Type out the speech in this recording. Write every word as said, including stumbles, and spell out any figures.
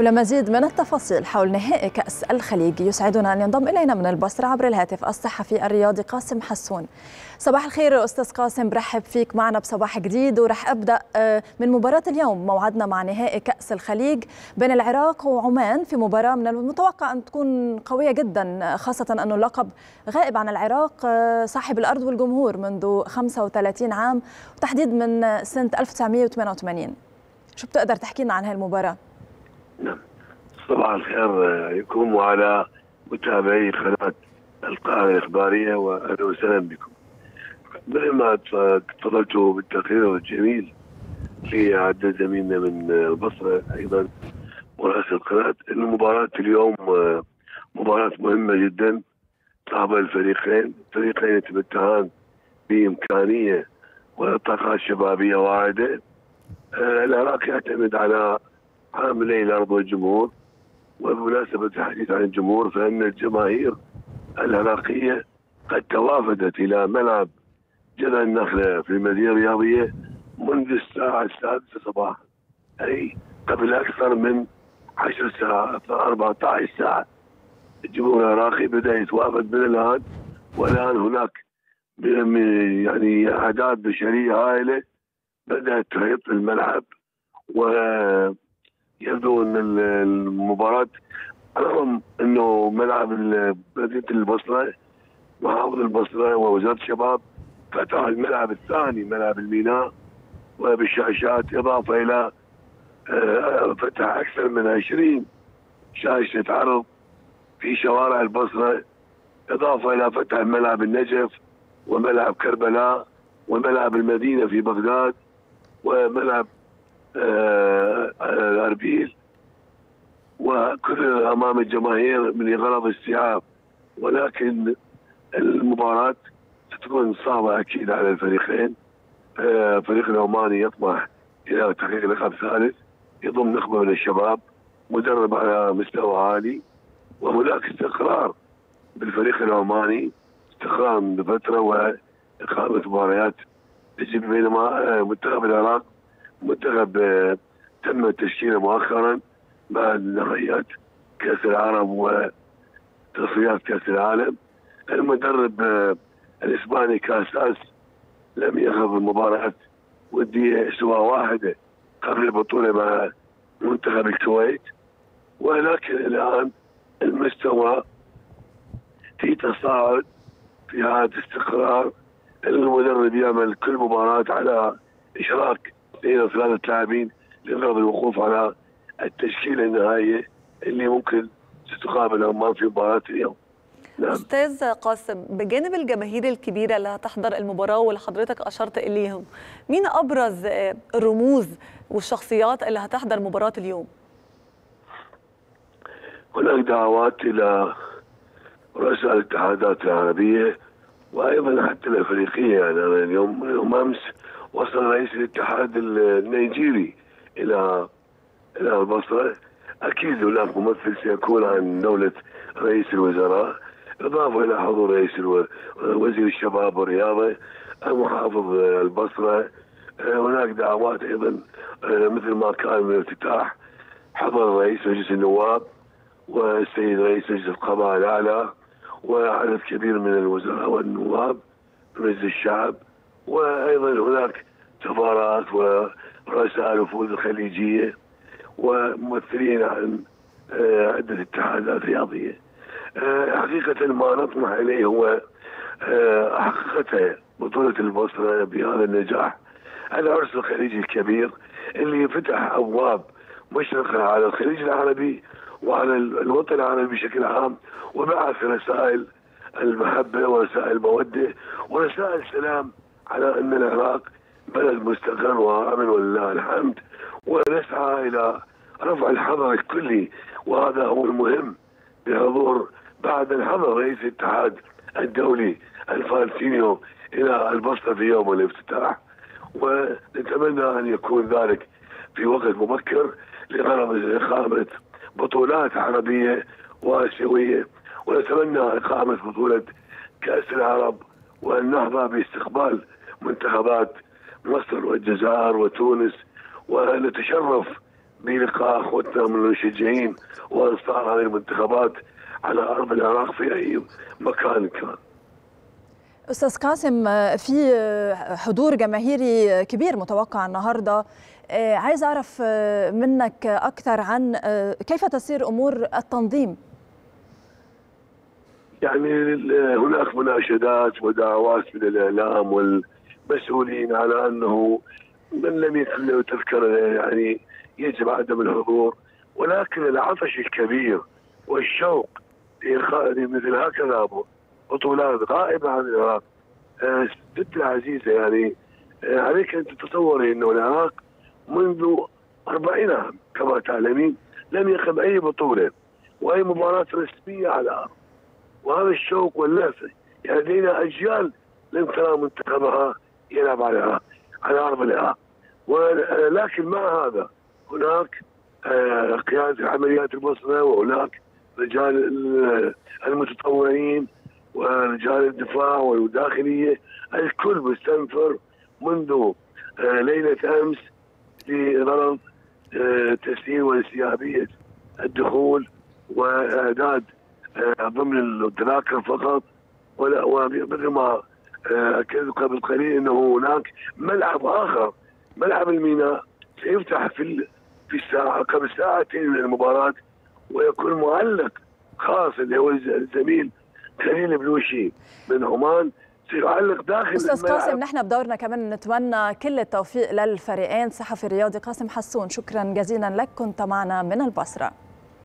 ولمزيد من التفاصيل حول نهائي كأس الخليج يسعدنا أن ينضم إلينا من البصرة عبر الهاتف الصحفي الرياضي قاسم حسون. صباح الخير أستاذ قاسم، برحب فيك معنا بصباح جديد، ورح أبدأ من مباراة اليوم، موعدنا مع نهائي كأس الخليج بين العراق وعمان في مباراة من المتوقع أن تكون قوية جدا، خاصة أنه اللقب غائب عن العراق صاحب الأرض والجمهور منذ خمسة وثلاثين عام وتحديد من سنة ألف وتسعمئة وثمانية وثمانين. شو بتقدر تحكي لنا عن هاي المباراة؟ نعم، صباح الخير عليكم وعلى متابعي قناة القاهرة الإخبارية، وأهلا وسهلا بكم. مثل ما تفضلتوا بالتقرير الجميل لعدة زميلنا من البصرة أيضا ورئاسة القناة، المباراة اليوم مباراة مهمة جدا صعب الفريقين، الفريقين يتمتعان بإمكانية وطاقات شبابية واعدة. العراق يعتمد على عاملي الأرض والجمهور، وبمناسبة الحديث عن الجمهور فإن الجماهير العراقية قد توافدت إلى ملعب جنة النخله في المدينة الرياضية منذ الساعة السادسة صباحا، أي قبل أكثر من عشر ساعات، أربعة عشر ساعة. الجمهور العراقي بدأ يتوافد من الآن، والآن هناك يعني أعداد بشرية هائلة بدأت تحيط الملعب، ويبدو أن المباراة على الرغم أنه ملعب مدينة البصرة محافظ البصرة ووزارة الشباب فتح الملعب الثاني ملعب الميناء وبالشاشات، إضافة إلى فتح أكثر من عشرين شاشة عرض في شوارع البصرة، إضافة إلى فتح ملعب النجف وملعب كربلاء وملعب المدينة في بغداد وملعب آه الأربيل، وكل أمام الجماهير من غرض استيعاب. ولكن المباراة ستكون صعبة أكيد على الفريقين. آه فريق العماني يطمح إلى تحقيق لقب ثالث يضم نخبة من الشباب مدرب على مستوى عالي، وهناك استقرار بالفريق العماني، استقرار من فترة و إقامة مباريات تجد، بينما منتخب العراق منتخب تم تشكيله مؤخرا بعد نهائيات كأس العرب وتصفيات كأس العالم. المدرب الإسباني كاساس لم يخض مباراة ودية سوى واحدة قبل البطولة مع منتخب الكويت، ولكن الآن المستوى في تصاعد في هذا استقرار. المدرب يعمل كل مباراة على إشراك اثنين أو ثلاثة لاعبين لغرض الوقوف على التشكيلة النهائية اللي ممكن ستقابل عمان في مباراة اليوم. نعم. أستاذ قاسم، بجانب الجماهير الكبيرة اللي هتحضر المباراة واللي حضرتك أشرت إليهم، مين أبرز الرموز والشخصيات اللي هتحضر مباراة اليوم؟ هناك دعوات إلى رؤساء الاتحادات العربية وايضا حتى الافريقيه، يعني انا اليوم يوم امس وصل رئيس الاتحاد النيجيري الى الى البصره، اكيد هناك ممثل سيكون عن دوله رئيس الوزراء، اضافه الى حضور رئيس وزير الشباب والرياضه محافظ البصره. هناك دعوات ايضا مثل ما كان من الافتتاح حضر رئيس مجلس النواب والسيد رئيس مجلس القضاء الاعلى وعدد كبير من الوزراء والنواب مجلس الشعب، وايضا هناك سفارات ورؤساء الوفود الخليجيه وممثلين عن عده اتحادات رياضيه. حقيقه ما نطمح اليه هو حققتها بطوله البصره بهذا النجاح، العرس الخليجي الكبير اللي فتح ابواب مشرقه على الخليج العربي وعلى الوطن العربي بشكل عام، وبعث رسائل المحبة ورسائل المودة ورسائل السلام على أن العراق بلد مستقر وآمن ولله الحمد، ونسعى إلى رفع الحظر الكلي، وهذا هو المهم بحضور بعد الحظر رئيس الاتحاد الدولي الفالسينيو إلى البسطة في يوم الافتتاح، ونتمنى أن يكون ذلك في وقت مبكر لغرض إقامة بطولات عربية وآسيوية، ونتمنى إقامة بطولة كأس العرب وأن نحظى باستقبال منتخبات مصر والجزائر وتونس، ونتشرف بلقاء اخوتنا من المشجعين وانصار هذه المنتخبات على ارض العراق في اي مكان كان. أستاذ قاسم، في حضور جماهيري كبير متوقع النهارده، عايز أعرف منك أكثر عن كيف تسير أمور التنظيم؟ يعني هناك مناشدات ودعوات من الإعلام والمسؤولين على أنه من لم يكن له تذكرة يعني يجب عدم الحضور، ولكن العطش الكبير والشوق مثل هكذا بطولات غائبه عن العراق جدا عزيزه. يعني عليك ان تتصوري انه العراق منذ أربعين عام كما تعلمين لم يقم اي بطوله واي مباراه رسميه على الارض، وهذا الشوق واللهفه يعني لدينا اجيال لم ترى منتخبها يلعب على العراق على ارض العراق، ولكن مع هذا هناك قياده عمليات البوسنه وهناك رجال المتطوعين ورجال الدفاع والداخليه، الكل مستنفر منذ ليله امس لغرض تسهيل واستيعابيه الدخول واعداد ضمن التذاكر فقط. ومثل ما اكدت قبل قليل انه هناك ملعب اخر، ملعب الميناء، سيفتح في في الساعه قبل ساعتين من المباراه ويكون معلق خاص اللي هو الزميل خليل بلوشي من عُمان سيعلق داخل. أستاذ قاسم، نحن بدورنا كمان نتمنى كل التوفيق للفريقين. صحفي رياضي قاسم حسون، شكرا جزيلا لك، كنت معنا من البصرة.